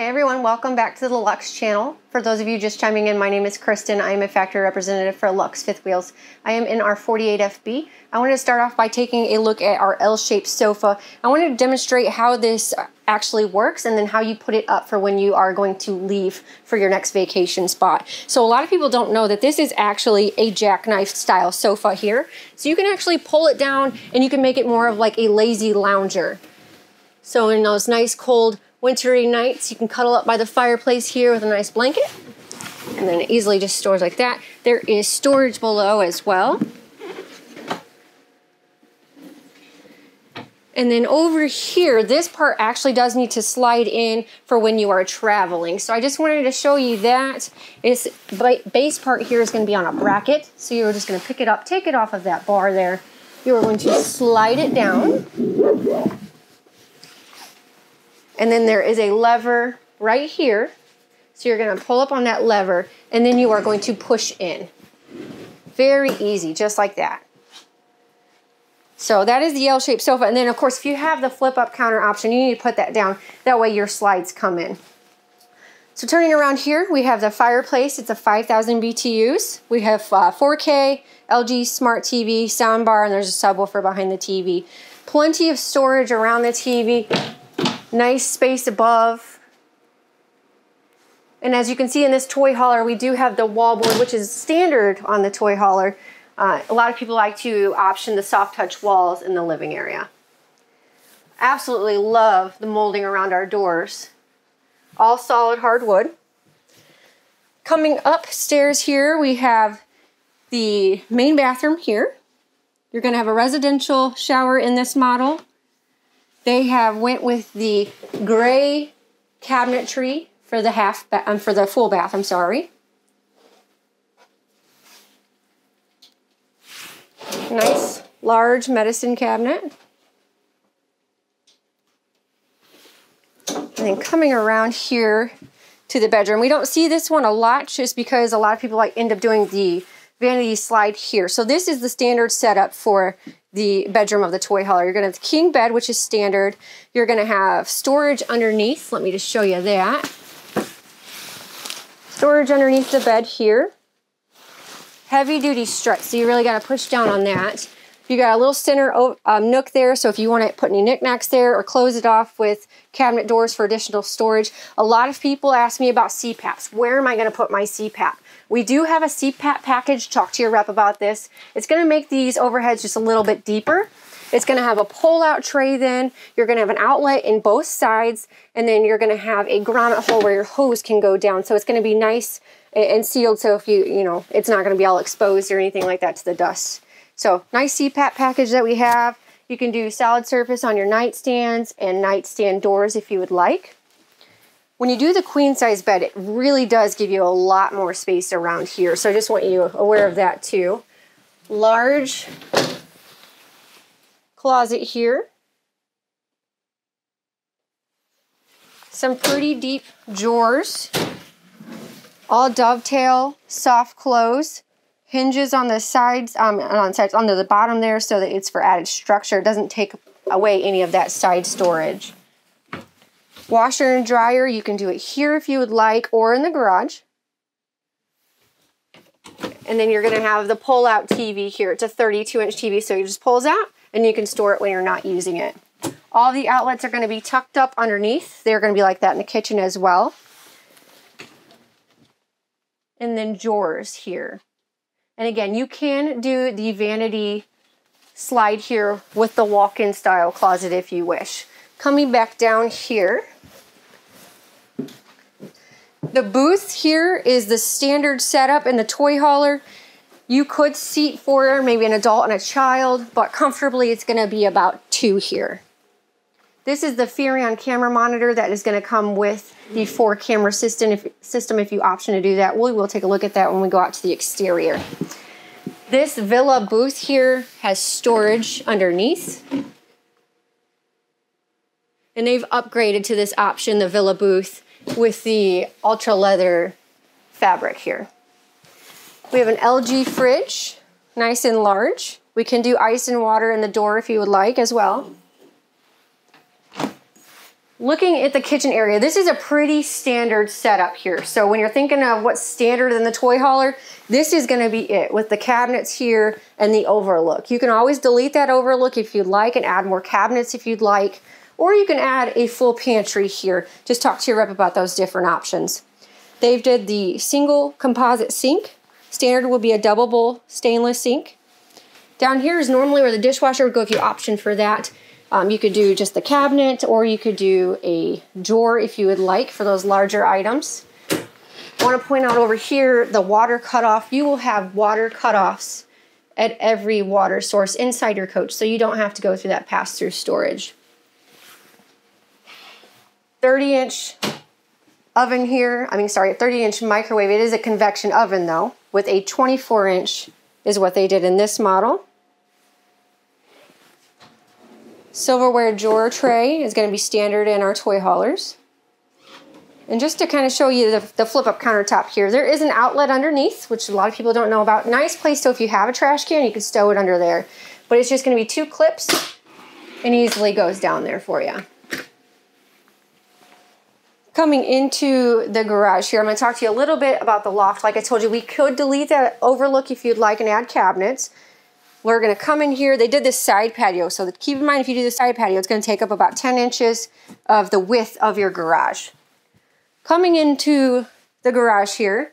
Hey everyone, welcome back to the Luxe channel. For those of you just chiming in, my name is Kristen. I am a factory representative for Luxe Fifth Wheels. I am in our 48FB. I wanted to start off by taking a look at our L-shaped sofa. I wanted to demonstrate how this actually works and then how you put it up for when you are going to leave for your next vacation spot. So a lot of people don't know that this is actually a jackknife style sofa here. So you can actually pull it down and you can make it more of like a lazy lounger. So in those nice cold wintry nights, you can cuddle up by the fireplace here with a nice blanket, and then it easily just stores like that. There is storage below as well. And then over here, this part actually does need to slide in for when you are traveling. So I just wanted to show you that. This base part here is gonna be on a bracket. So you're just gonna pick it up, take it off of that bar there. You're going to slide it down. And then there is a lever right here. So you're gonna pull up on that lever and then you are going to push in. Very easy, just like that. So that is the L-shaped sofa. And then of course, if you have the flip up counter option, you need to put that down. That way your slides come in. So turning around here, we have the fireplace. It's a 5,000 BTUs. We have 4K, LG smart TV, soundbar, and there's a subwoofer behind the TV. Plenty of storage around the TV. Nice space above. And as you can see in this toy hauler, we do have the wallboard, which is standard on the toy hauler. A lot of people like to option the soft touch walls in the living area. Absolutely love the molding around our doors. All solid hardwood. Coming upstairs here, we have the main bathroom here. You're gonna have a residential shower in this model. They have went with the gray cabinetry for the full bath, I'm sorry. Nice large medicine cabinet. And then coming around here to the bedroom. We don't see this one a lot just because a lot of people like end up doing the vanity slide here. So this is the standard setup for the bedroom of the toy hauler. You're gonna have the king bed, which is standard. You're gonna have storage underneath. Let me just show you that. Storage underneath the bed here. Heavy duty struts, so you really gotta push down on that. You got a little center nook there, so if you wanna put any knickknacks there or close it off with cabinet doors for additional storage. A lot of people ask me about CPAPs. Where am I gonna put my CPAP? We do have a CPAP package. Talk to your rep about this. It's gonna make these overheads just a little bit deeper. It's gonna have a pull-out tray then. You're gonna have an outlet in both sides, and then you're gonna have a grommet hole where your hose can go down. So it's gonna be nice and sealed, so if you know, it's not gonna be all exposed or anything like that to the dust. So nice CPAP package that we have. You can do solid surface on your nightstands and nightstand doors if you would like. When you do the queen size bed, it really does give you a lot more space around here. So I just want you aware of that too. Large closet here. Some pretty deep drawers. All dovetail, soft close. Hinges on the sides, under the bottom there so that it's for added structure. It doesn't take away any of that side storage. Washer and dryer, you can do it here if you would like, or in the garage. And then you're gonna have the pull-out TV here. It's a 32-inch TV, so it just pulls out and you can store it when you're not using it. All the outlets are gonna be tucked up underneath. They're gonna be like that in the kitchen as well. And then drawers here. And again, you can do the vanity slide here with the walk-in style closet if you wish. Coming back down here, the booth here is the standard setup in the toy hauler. You could seat for maybe an adult and a child, but comfortably it's gonna be about two here. This is the Furion camera monitor that is gonna come with the 4-camera system if you option to do that. We will take a look at that when we go out to the exterior. This villa booth here has storage underneath. And they've upgraded to this option, the villa booth, with the ultra leather fabric here. We have an LG fridge, nice and large. We can do ice and water in the door if you would like as well. Looking at the kitchen area, this is a pretty standard setup here. So when you're thinking of what's standard in the toy hauler, this is gonna be it, with the cabinets here and the overlook. You can always delete that overlook if you'd like and add more cabinets if you'd like, or you can add a full pantry here. Just talk to your rep about those different options. They've did the single composite sink. Standard will be a double bowl stainless sink. Down here is normally where the dishwasher would go if you option for that. You could do just the cabinet, or you could do a drawer if you would like for those larger items. I want to point out over here, the water cutoff. You will have water cutoffs at every water source inside your coach, so you don't have to go through that pass-through storage. 30-inch oven here, 30-inch microwave. It is a convection oven though, with a 24-inch is what they did in this model. Silverware drawer tray is going to be standard in our toy haulers. And just to kind of show you the flip-up countertop here, there is an outlet underneath, which a lot of people don't know about. Nice place, so if you have a trash can, you can stow it under there. But it's just going to be two clips and easily goes down there for you. Coming into the garage here, I'm going to talk to you a little bit about the loft. Like I told you, we could delete that overlook if you'd like and add cabinets. We're gonna come in here. They did this side patio, so keep in mind if you do the side patio, it's gonna take up about 10 inches of the width of your garage. Coming into the garage here,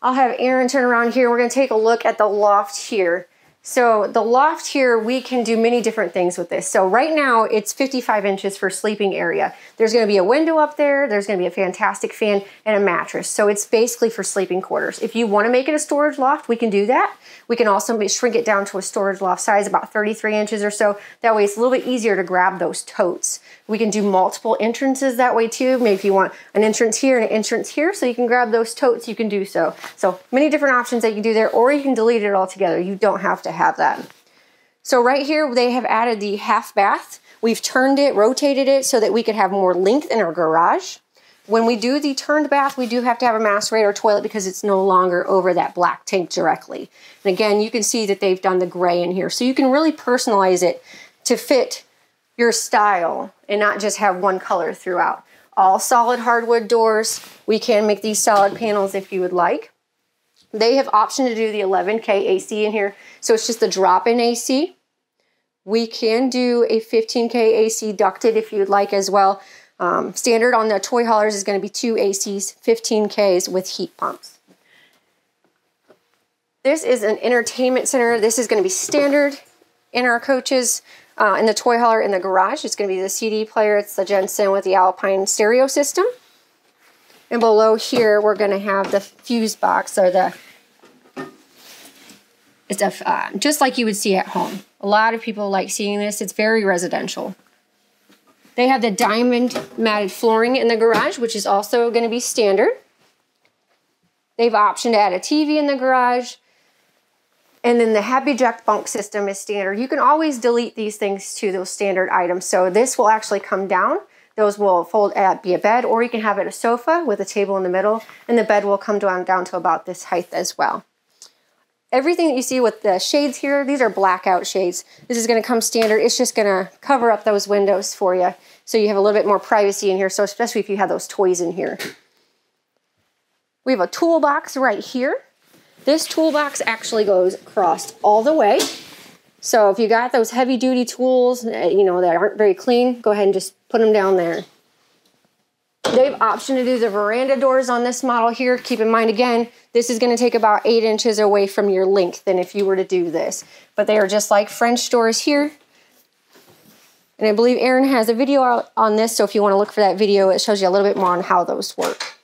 I'll have Aaron turn around here. We're gonna take a look at the loft here. So the loft here, we can do many different things with this. So right now it's 55 inches for sleeping area. There's gonna be a window up there. There's gonna be a fantastic fan and a mattress. So it's basically for sleeping quarters. If you wanna make it a storage loft, we can do that. We can also shrink it down to a storage loft size, about 33 inches or so. That way it's a little bit easier to grab those totes. We can do multiple entrances that way too. Maybe if you want an entrance here and an entrance here, so you can grab those totes, you can do so. So many different options that you can do there, or you can delete it altogether. You don't have to have that. So right here, they have added the half bath. We've turned it, rotated it so that we could have more length in our garage. When we do the turned bath, we do have to have a macerator toilet because it's no longer over that black tank directly. And again, you can see that they've done the gray in here. So you can really personalize it to fit your style and not just have one color throughout. All solid hardwood doors. We can make these solid panels if you would like. They have optioned to do the 11K AC in here. So it's just the drop-in AC. We can do a 15K AC ducted if you'd like as well. Standard on the toy haulers is going to be two ACs, 15Ks with heat pumps. This is an entertainment center. This is going to be standard in our coaches. In the toy hauler in the garage, it's going to be the CD player. It's the Jensen with the Alpine stereo system. And below here, we're going to have the fuse box, or the, it's a, just like you would see at home. A lot of people like seeing this. It's very residential. They have the diamond matted flooring in the garage, which is also going to be standard. They've optioned to add a TV in the garage. And then the Happy Jack bunk system is standard. You can always delete these things to those standard items. So this will actually come down. Those will fold at be a bed, or you can have it a sofa with a table in the middle, and the bed will come down to about this height as well. Everything that you see with the shades here, these are blackout shades. This is going to come standard. It's just going to cover up those windows for you, so you have a little bit more privacy in here, so especially if you have those toys in here. We have a toolbox right here. This toolbox actually goes across all the way. So if you got those heavy duty tools, you know, that aren't very clean, go ahead and just put them down there. They've optioned to do the veranda doors on this model here. Keep in mind, again, this is going to take about 8 inches away from your length than if you were to do this. But they are just like French doors here. And I believe Aaron has a video out on this, so if you want to look for that video, it shows you a little bit more on how those work.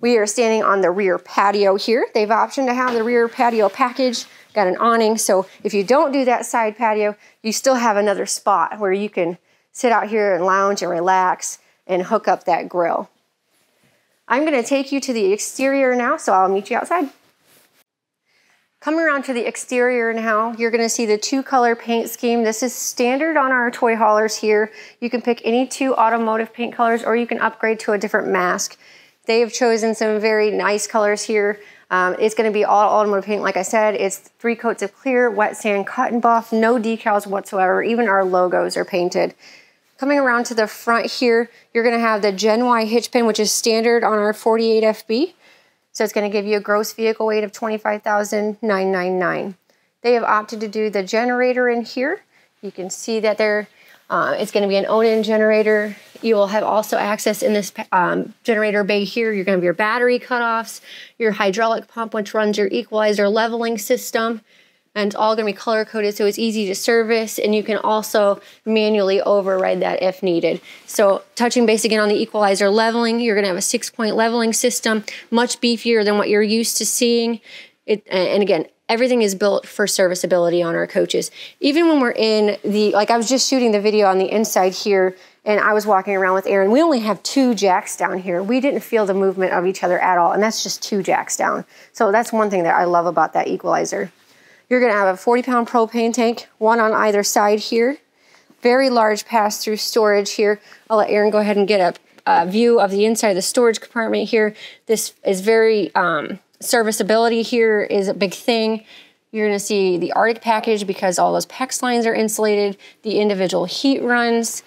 We are standing on the rear patio here. They've optioned to have the rear patio package. Got an awning, so if you don't do that side patio, you still have another spot where you can sit out here and lounge and relax and hook up that grill. I'm gonna take you to the exterior now, so I'll meet you outside. Coming around to the exterior now, you're gonna see the two color paint scheme. This is standard on our toy haulers here. You can pick any two automotive paint colors, or you can upgrade to a different mask. They have chosen some very nice colors here. It's going to be all automotive paint, like I said. It's 3 coats of clear, wet sand, cotton buff, no decals whatsoever. Even our logos are painted. Coming around to the front here, you're gonna have the Gen Y hitch pin, which is standard on our 48FB. So it's gonna give you a gross vehicle weight of 25,999. They have opted to do the generator in here. You can see that there, it's gonna be an Onan generator. You will have also access in this generator bay here. You're gonna have your battery cutoffs, your hydraulic pump, which runs your equalizer leveling system. And it's all gonna be color coded so it's easy to service, and you can also manually override that if needed. So touching base again on the equalizer leveling, you're gonna have a 6-point leveling system, much beefier than what you're used to seeing. And again, everything is built for serviceability on our coaches. Even when we're in the, like I was just shooting the video on the inside here and I was walking around with Aaron, we only have 2 jacks down here. We didn't feel the movement of each other at all, and that's just 2 jacks down. So that's one thing that I love about that equalizer. You're gonna have a 40-pound propane tank, one on either side here. Very large pass-through storage here. I'll let Aaron go ahead and get a view of the inside of the storage compartment here. This is very, serviceability here is a big thing. You're gonna see the Arctic package because all those PEX lines are insulated, the individual heat runs.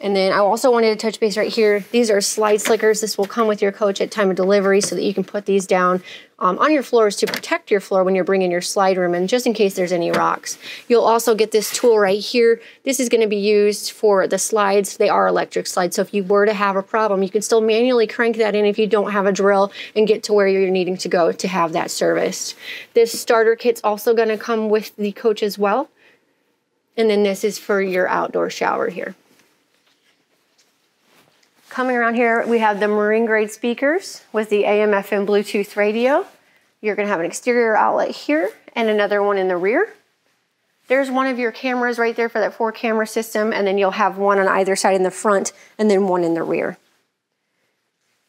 And then I also wanted to touch base right here. These are slide slickers. This will come with your coach at time of delivery so that you can put these down on your floors to protect your floor when you're bringing your slide room in, just in case there's any rocks. You'll also get this tool right here. This is gonna be used for the slides. They are electric slides, so if you were to have a problem, you can still manually crank that in if you don't have a drill and get to where you're needing to go to have that serviced. This starter kit's also gonna come with the coach as well. And then this is for your outdoor shower here. Coming around here, we have the marine grade speakers with the AM, FM, Bluetooth radio. You're gonna have an exterior outlet here and another one in the rear. There's one of your cameras right there for that 4-camera system, and then you'll have one on either side in the front and then one in the rear.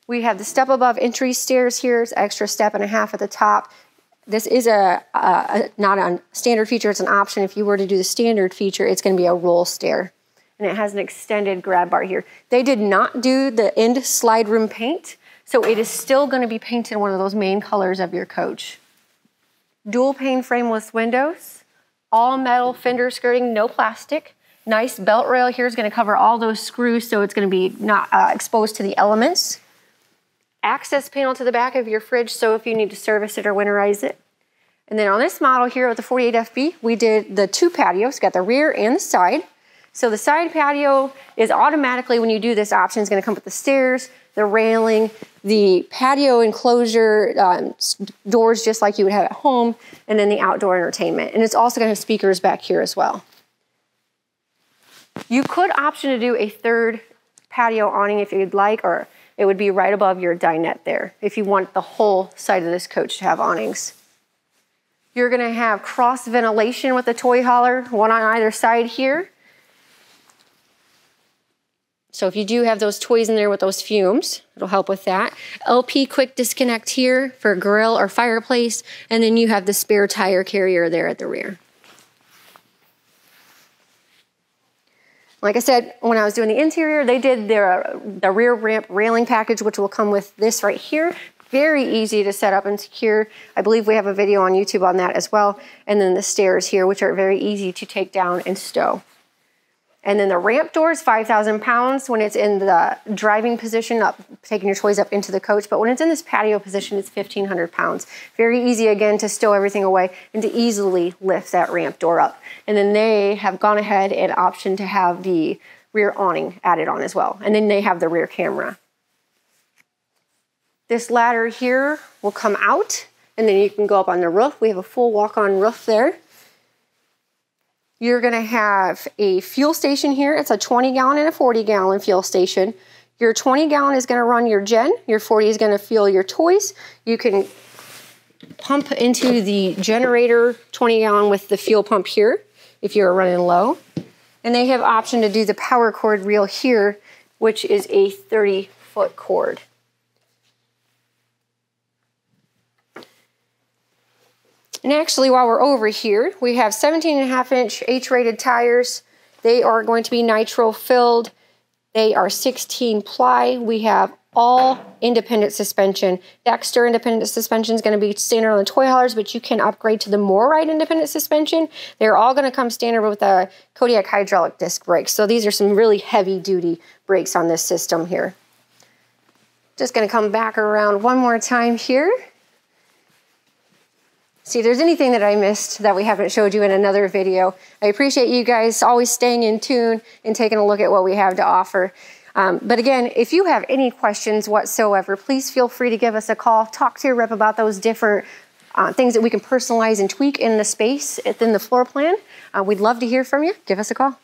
We have the step above entry stairs here. It's an extra 1.5 steps at the top. This is not a standard feature, it's an option. If you were to do the standard feature, it's gonna be a roll stair. And it has an extended grab bar here. They did not do the end slide room paint, so it is still gonna be painted one of those main colors of your coach. Dual pane frameless windows, all metal fender skirting, no plastic. Nice belt rail here is gonna cover all those screws so it's gonna be not exposed to the elements. Access panel to the back of your fridge, so if you need to service it or winterize it. And then on this model here with the 48FB, we did the 2 patios, got the rear and the side. So the side patio is automatically, when you do this option, is gonna come with the stairs, the railing, the patio enclosure, doors just like you would have at home, and then the outdoor entertainment. And it's also gonna have speakers back here as well. You could option to do a 3rd patio awning if you'd like, or it would be right above your dinette there if you want the whole side of this coach to have awnings. You're gonna have cross ventilation with the toy hauler, one on either side here. So if you do have those toys in there with those fumes, it'll help with that. LP quick disconnect here for grill or fireplace, and then you have the spare tire carrier there at the rear. Like I said, when I was doing the interior, they did the rear ramp railing package, which will come with this right here. Very easy to set up and secure. I believe we have a video on YouTube on that as well. And then the stairs here, which are very easy to take down and stow. And then the ramp door is 5,000 pounds when it's in the driving position, up taking your toys up into the coach. But when it's in this patio position, it's 1,500 pounds. Very easy, again, to stow everything away and to easily lift that ramp door up. And then they have gone ahead and optioned to have the rear awning added on as well. And then they have the rear camera. This ladder here will come out, and then you can go up on the roof. We have a full walk-on roof there. You're gonna have a fuel station here. It's a 20-gallon and a 40-gallon fuel station. Your 20-gallon is gonna run your gen, your 40 is gonna fuel your toys. You can pump into the generator 20-gallon with the fuel pump here if you're running low. And they have option to do the power cord reel here, which is a 30-foot cord. And actually, while we're over here, we have 17.5-inch H-rated tires. They are going to be nitro filled. They are 16 ply. We have all independent suspension. Dexter independent suspension is going to be standard on the toy haulers, but you can upgrade to the MORryde independent suspension. They're all going to come standard with a Kodiak hydraulic disc brakes. So these are some really heavy duty brakes on this system here. Just going to come back around one more time here. See if there's anything that I missed that we haven't showed you in another video. I appreciate you guys always staying in tune and taking a look at what we have to offer. But again, if you have any questions whatsoever, please feel free to give us a call. Talk to your rep about those different things that we can personalize and tweak in the space, within the floor plan. We'd love to hear from you. Give us a call.